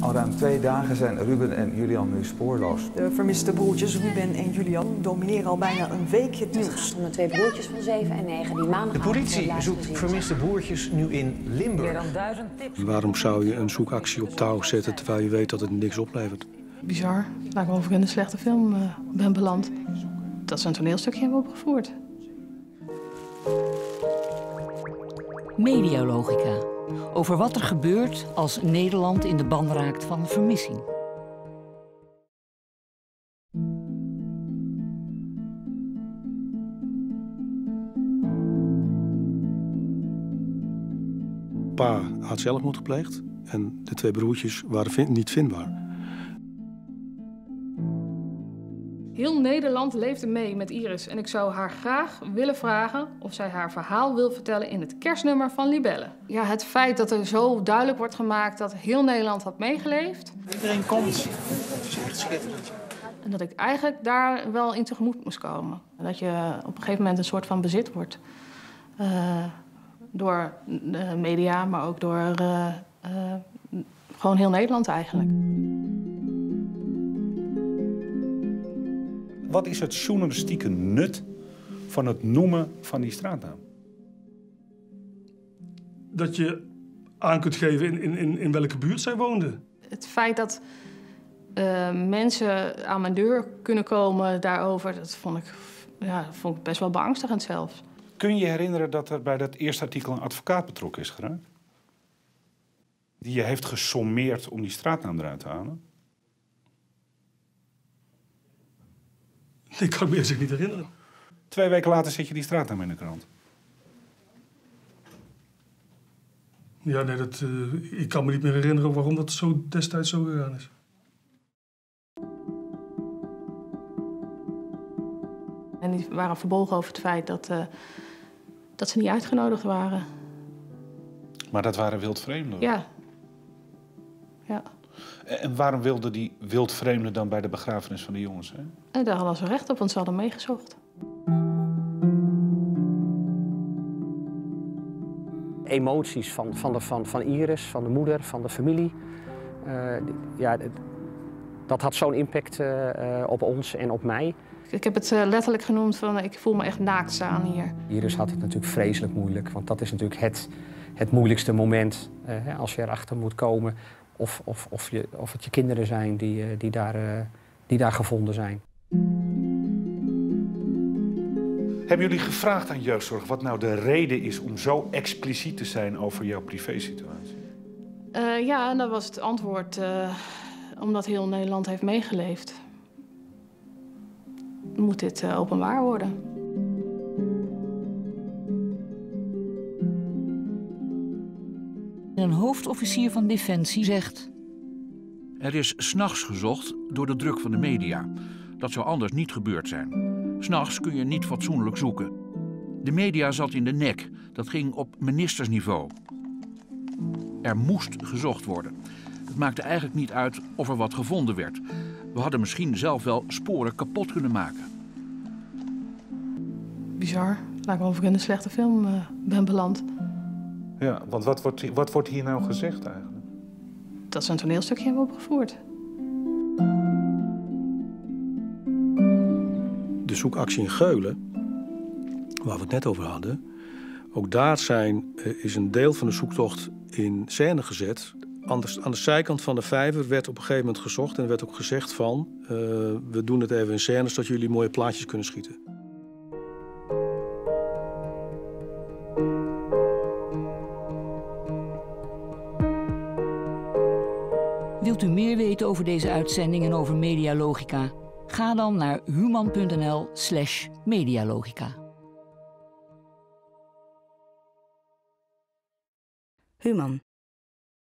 Al ruim 2 dagen zijn Ruben en Julian nu spoorloos. De vermiste broertjes Ruben en Julian domineren al bijna een week het nieuws. Het gaat om de 2 broertjes van 7 en 9 die maandag. De politie zoekt vermiste broertjes nu in Limburg. Meer dan 1000 tips. Waarom zou je een zoekactie op touw zetten terwijl je weet dat het niks oplevert? Bizar. Dat ik overigens in een slechte film ben beland. Dat ze een toneelstukje hebben opgevoerd. Medialogica. Over wat er gebeurt als Nederland in de ban raakt van vermissing. Pa had zelfmoord gepleegd en de 2 broertjes waren niet vindbaar. Heel Nederland leefde mee met Iris en ik zou haar graag willen vragen of zij haar verhaal wil vertellen in het kerstnummer van Libelle. Ja, het feit dat er zo duidelijk wordt gemaakt dat heel Nederland had meegeleefd. Iedereen komt. Het is echt schitterend. En dat ik eigenlijk daar wel in tegemoet moest komen. Dat je op een gegeven moment een soort van bezit wordt. Door de media, maar ook door gewoon heel Nederland eigenlijk. Wat is het journalistieke nut van het noemen van die straatnaam? Dat je aan kunt geven in welke buurt zij woonden. Het feit dat mensen aan mijn deur kunnen komen daarover, dat vond ik best wel beangstigend zelfs. Kun je herinneren dat er bij dat eerste artikel een advocaat betrokken is geraakt? Die je heeft gesommeerd om die straatnaam eruit te halen? Ik kan me zich niet herinneren. 2 weken later zit je die straatnaam in de krant. Ja, nee, ik kan me niet meer herinneren waarom dat destijds zo gegaan is. En die waren verbolgen over het feit dat ze niet uitgenodigd waren. Maar dat waren wildvreemden? Ja. Ja. En waarom wilden die wildvreemden dan bij de begrafenis van de jongens? Hè? En daar hadden ze recht op, want ze hadden meegezocht. Emoties van Iris, van de moeder, van de familie. Ja, dat had zo'n impact op ons en op mij. Ik heb het letterlijk genoemd van ik voel me echt naakt staan hier. Iris had het natuurlijk vreselijk moeilijk, want dat is natuurlijk het moeilijkste moment als je erachter moet komen. Of het je kinderen zijn die daar gevonden zijn. Hebben jullie gevraagd aan jeugdzorg wat nou de reden is om zo expliciet te zijn over jouw privésituatie? Ja, en dat was het antwoord. Omdat heel Nederland heeft meegeleefd, moet dit openbaar worden. Een hoofdofficier van Defensie zegt: er is 's nachts gezocht door de druk van de media. Dat zou anders niet gebeurd zijn. 's Nachts kun je niet fatsoenlijk zoeken. De media zat in de nek. Dat ging op ministersniveau. Er moest gezocht worden. Het maakte eigenlijk niet uit of er wat gevonden werd. We hadden misschien zelf wel sporen kapot kunnen maken. Bizar. Laat ik over in een slechte film ben beland. Ja, want wat wordt hier nou gezegd eigenlijk? Dat ze een toneelstukje hebben opgevoerd. De zoekactie in Geulen, waar we het net over hadden... ook daar is een deel van de zoektocht in scène gezet. Aan de zijkant van de vijver werd op een gegeven moment gezocht... en werd ook gezegd van, we doen het even in scène... zodat jullie mooie plaatjes kunnen schieten. Wilt u meer weten over deze uitzending en over Medialogica? Ga dan naar human.nl/medialogica. Human.